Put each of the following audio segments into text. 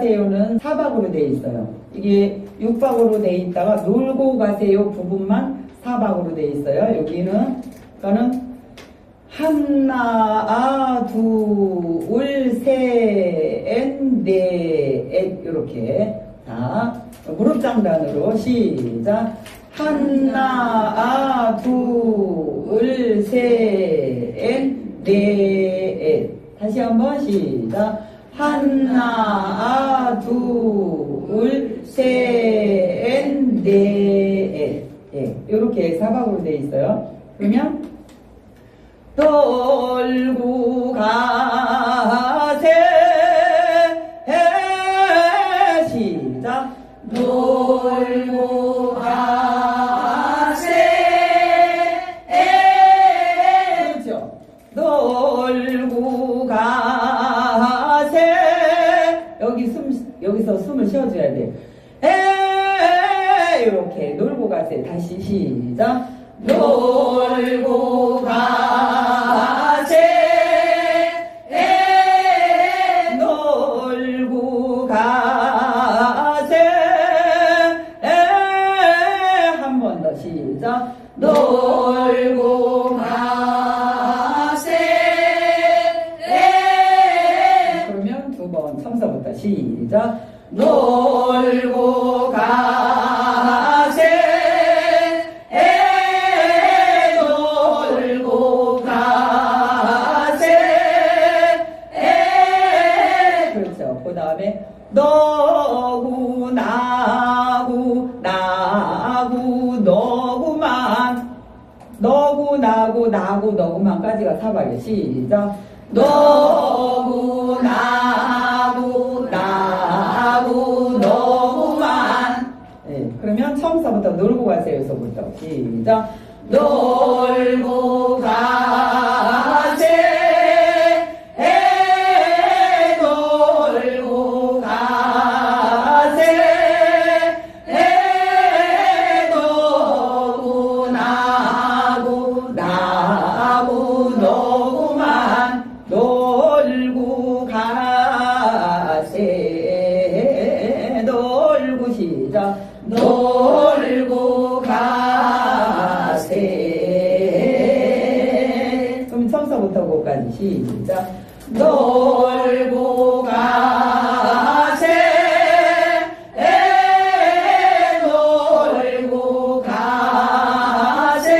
가세요는 사박으로 되어 있어요. 이게 육박으로 되어 있다가 놀고 가세요 부분만 사박으로 되어 있어요. 여기는 그러니까는 하나, 아, 둘, 셋, 넷, 넷 이렇게 자 무릎장단으로 시작. 하나, 아, 둘, 셋, 넷, 넷 다시 한번 시작. 하나, 아, 둘, 셋, 넷 이렇게 사박으로 되어 있어요. 그러면 놀고 가세 시작. 놀고 가세 그렇죠. 놀고 가세 여기서 숨을 쉬어줘야 돼. 에 이렇게 놀고 가세 다시 시작. 놀고 가 놀고 가세 그러면 두 번 처음서부터 시작. 놀고 가세 놀고 가세 그렇죠. 그 다음에 너구 나구 나구 너구만 너구 나구 나구 너구만까지가 사박이에요. 시작. 너구 나구 나구 너구만 네, 그러면 처음서부터 놀고 가세요. 여기서부터 시작. 놀고 가세 놀고 가세 그럼 처음서부터 끝까지 시작. 놀고 가세 놀고 가세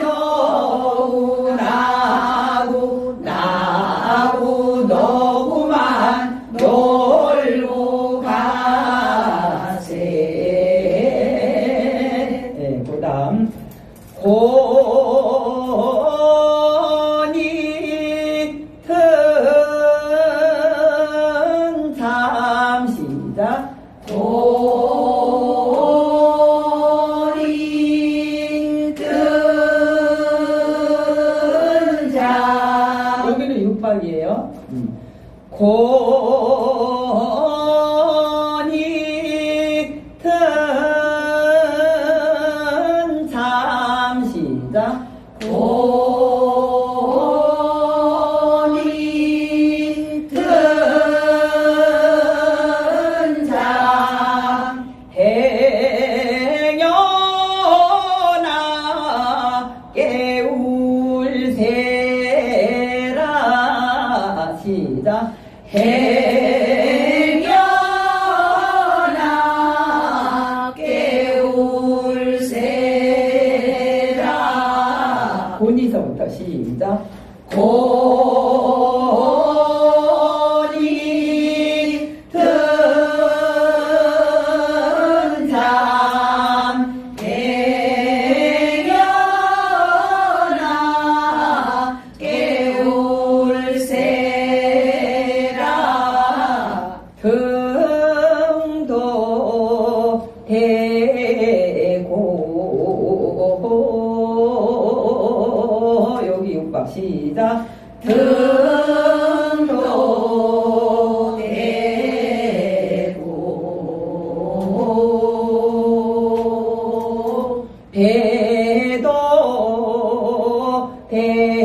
너구 나구 나구 너구만 고니 등삼 시작. 고니 등삼 여기는 육박이에요. 고니 등삼 행여나 깨울세라 시작. 고니서부터 시작. 고니 등삼 행여나 깨울세라 등도 대고 시작. 등도 대고 배도 대면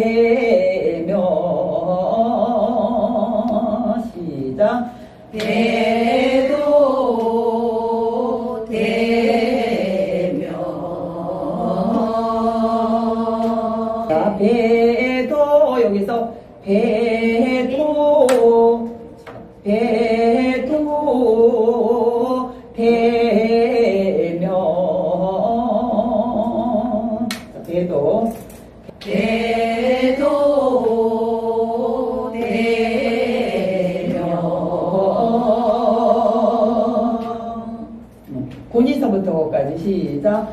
고니서부터까지 시작.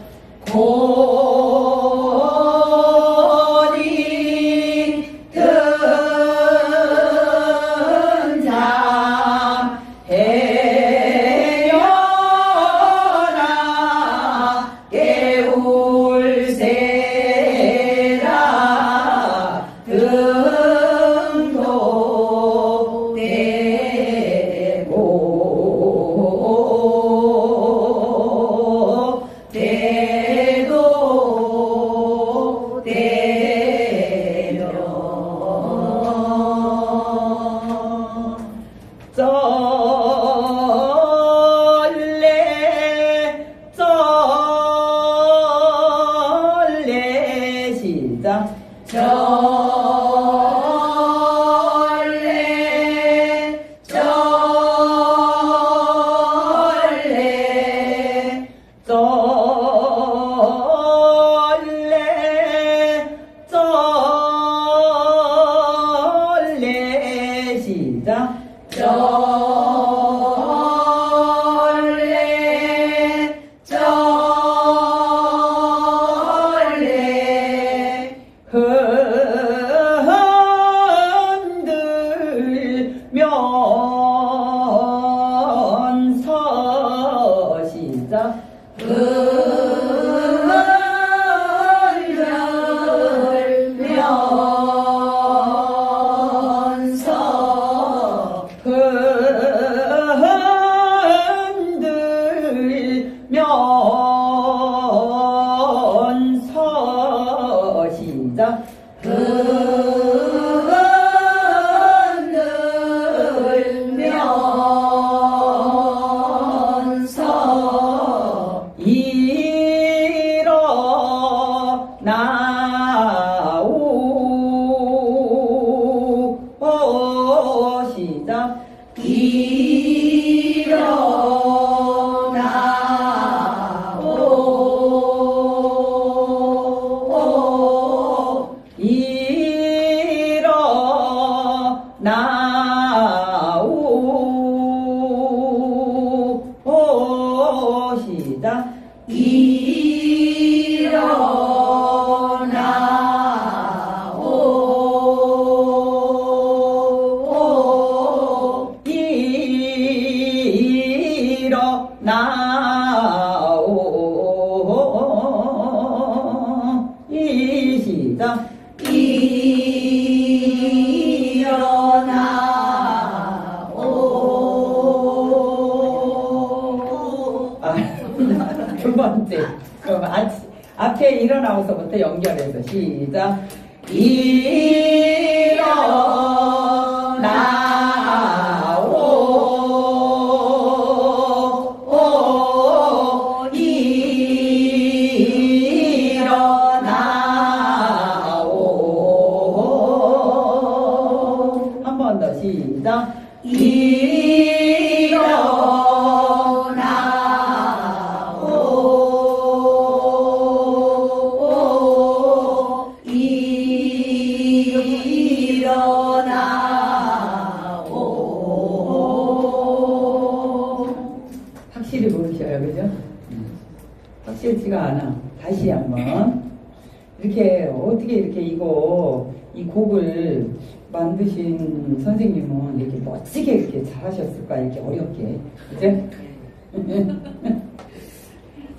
일어나고서부터 연결해서 시작. 일어나오. 한 번 더 시작. 쉽지가 않아. 다시 한번 이렇게 어떻게 이렇게 이 곡을 만드신 선생님은 이렇게 멋지게 이렇게 잘하셨을까? 이렇게 어렵게, 그죠?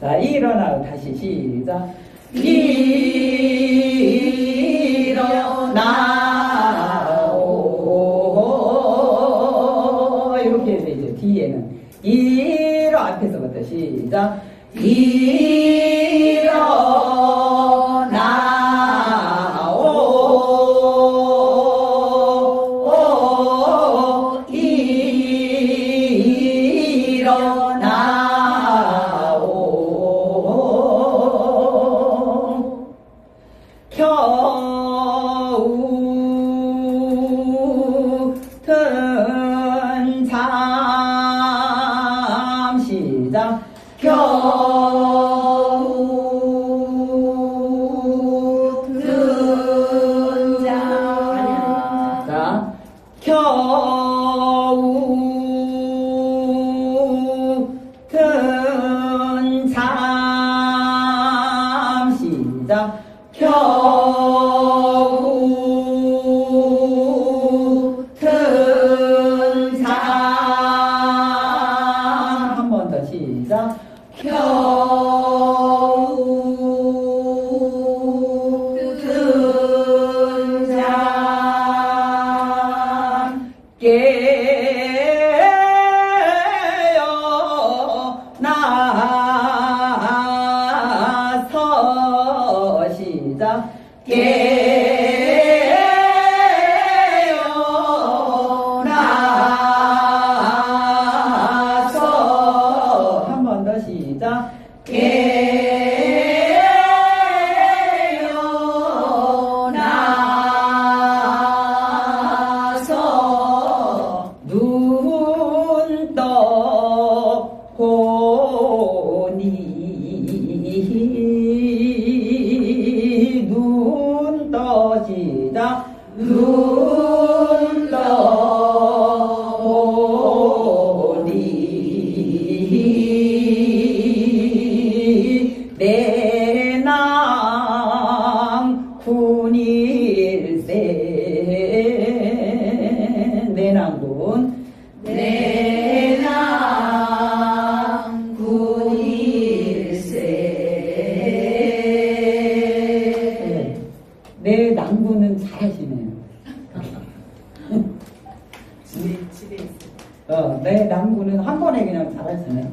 자, 일어나 다시 시작. 일어나오. 이렇게 해서 이제 뒤에는 일어 앞에서부터 시작. 일어나오. 일어나오. 겨우 든 잠 시작. 겨우 든 경삼 시작 겨우 등삼 한 번 더 시작 겨우 등삼 깨어나서 한 번 더 시작 깨어나서 눈 떠보니 눈 떠보니 내남 군일세 내남 군일세 내 남군은 잘하시네요. 집에 있어요. 내 남군은 한 번에 그냥 잘하시네.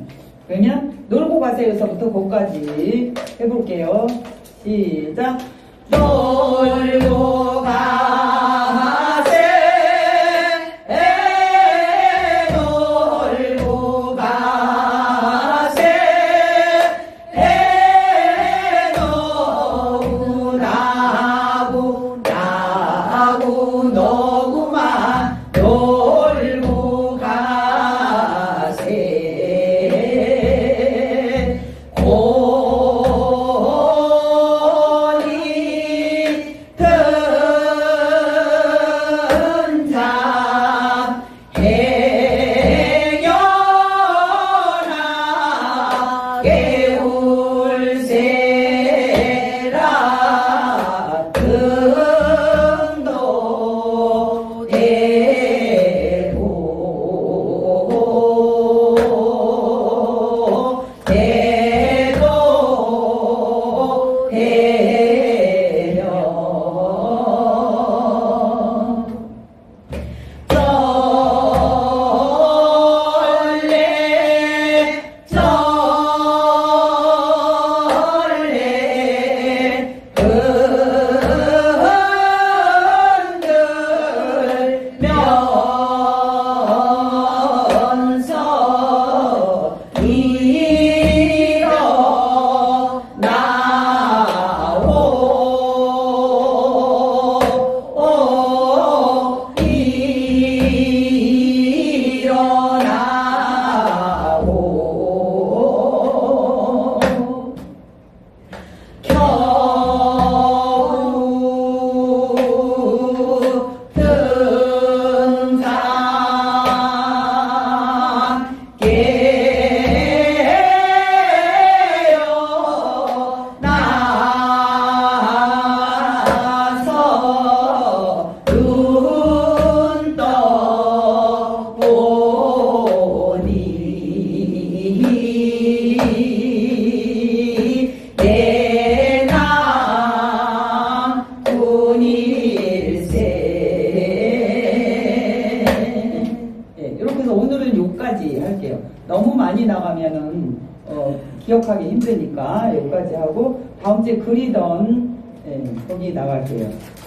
그러면 놀고 가세요서부터 거기까지 해볼게요. 시작. 놀고 가세, 놀고 가세, 놀고 나고 나고 너구만. 할게요. 너무 많이 나가면은 기억하기 힘드니까 여기까지 하고 다음 주에 그리던 거기 나갈게요.